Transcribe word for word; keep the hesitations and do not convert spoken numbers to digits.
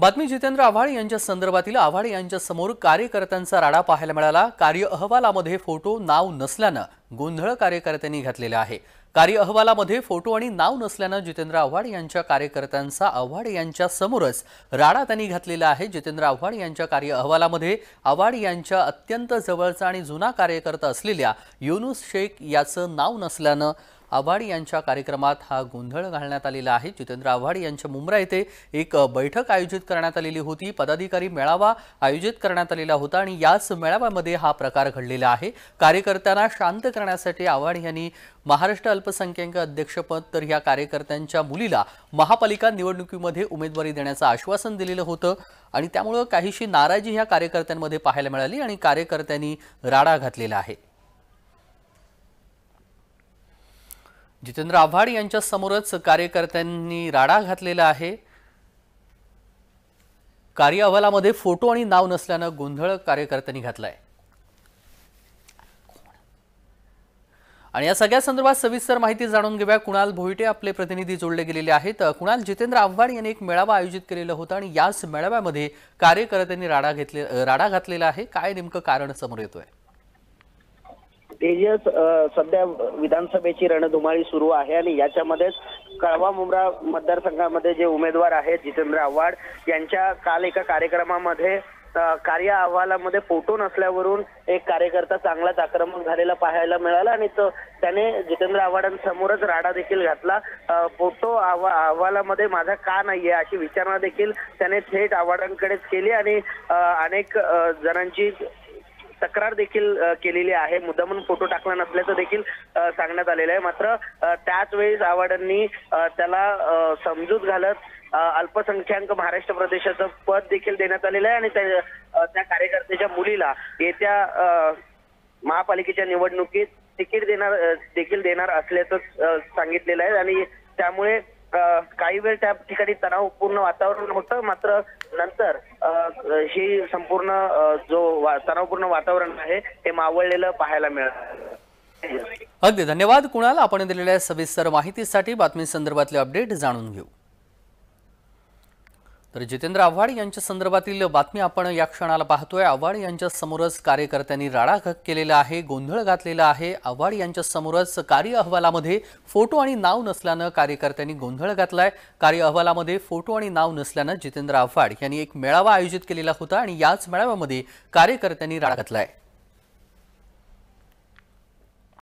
बातमी जितेंद्र आव्हाड यांच्या संदर्भातील आव्हाड यांच्या समोर कार्यकर्त्यांचा राडा पाहायला मिळाला। कार्य अहवालामध्ये फोटो नाव नसल्याने गोंधळ कार्यकर्त्यांनी घातलेला आहे। कार्य अहवालामध्ये फोटो आणि नाव नसल्याने जितेंद्र आव्हाड यांच्या कार्यकर्त्यांचा आव्हाड यांच्या समोरच राडा त्यांनी घातलेला आहे। जितेंद्र आव्हाड यांच्या कार्य अहवालामध्ये आव्हाड यांच्या अत्यंत जवळचा आणि जुना कार्यकर्ता असलेल्या योनुस शेख याचं नाव नसल्याने आव्हाड यांच्या कार्यक्रमात हा गोंधळ घालण्यात आलेला आहे। जितेंद्र आव्हाड यांच्या मुंब्रा येथे एक बैठक आयोजित करण्यात आलेली होती। पदाधिकारी मेळावा आयोजित करण्यात आलेला होता आणि याच मेळाव्यामध्ये हा प्रकार घडलेला आहे। कार्यकर्त्यांना शांत करण्यासाठी आव्हाड यांनी महाराष्ट्र अल्पसंख्याक अध्यक्षपद तर या कार्यकर्त्यांच्या मुलीला महापालिका निवडणुकीमध्ये उमेदवारी देण्याचं आश्वासन दिलेलं होतं आणि त्यामुळे काहीशी नाराजी या कार्यकर्त्यांमध्ये पाहायला मिळाली आणि कार्यकर्त्यांनी राडा घातलेला आहे। जितेंद्र आव्हाड यांच्या समोरच कार्यकर्त्यांनी राडा घातलेला आहे। कार्य अहवालामध्ये फोटो आणि नाव नसल्याने गोंधळ कार्यकर्त्यांनी घातलाय आणि या सगळ्या संदर्भात सविस्तर माहिती जाणून घेऊया। कुणाल भोईटे आपले प्रतिनिधी जोडले गेलेले आहेत। कुणाल, जितेंद्र आव्हाड यांनी एक मेळावा आयोजित केलेला होता आणि याच मेळाव्यामध्ये कार्यकर्त्यांनी राडा घेतले राडा घातलेला आहे। काय नेमकं कारण समोर येतोय? तेजस, सध्या विधानसभेची रणधुमाळी सुरू आहे आणि याच्यामध्येच कळवा मुंब्रा मतदारसंघामध्ये जे उमेदवार आहेत जितेंद्र आव्हाड यांच्या काल एका कार्यक्रमामध्ये कार्य अहवालामध्ये फोटो नसल्यावरून एक कार्यकर्ता चांगलाच आक्रमक झालेला पाहायला मिळाला आणि त्याने जितेंद्र आव्हाडांसमोरच राडा देखील घातला। फोटो अहवालामध्ये माझा का नाहीये अशी विचारणा देखील त्याने थेट आव्हाडांकडेच केली आणि अनेक जणांची तक्रार देखील केलेली आहे। मुद्दामून फोटो टाकला नसल्याचं देखील सांगण्यात आलेलं आहे। मात्र त्याच वेळेस आव्हाडांनी त्याला समजूत घालत अल्पसंख्याक महाराष्ट्र प्रदेशाचं पद देखील देण्यात आलेलं आहे आणि त्या कार्यकर्त्याच्या मुलीला येत्या महापालिकेच्या निवडणुकीत तिकीट देणार देखील देणार असल्याचं सांगितलेलं आहे आणि त्यामुळे काही वेळ त्या ठिकाणी तणावपूर्ण वातावरण होतं। मात्र नंतर ही संपूर्ण जो तणावपूर्ण वातावरण आहे हे मावळलेलं पाहायला मिळालं। अगदी धन्यवाद कुणाल, आपण दिलेल्या सविस्तर माहितीसाठी। बातमी संदर्भातले अपडेट जाणून घेऊ। तर जितेंद्र आव्हाड यांच्या संदर्भातील बातमी आपण या क्षणाला पाहतोय। आव्हाड यांच्या समोरच कार्यकर्त्यांनी राडा केलेला आहे, गोंधळ घातलेला आहे। आव्हाड यांच्या समोरच कार्य अहवालामध्ये फोटो आणि नाव नसल्याने कार्यकर्त्यांनी गोंधळ घातलाय। कार्य अहवालामध्ये फोटो आणि नाव नसल्याने जितेंद्र आव्हाड यांनी एक मेळावा आयोजित केलेला होता आणि याच मेळाव्यामध्ये कार्यकर्त्यांनी राडा घातलाय।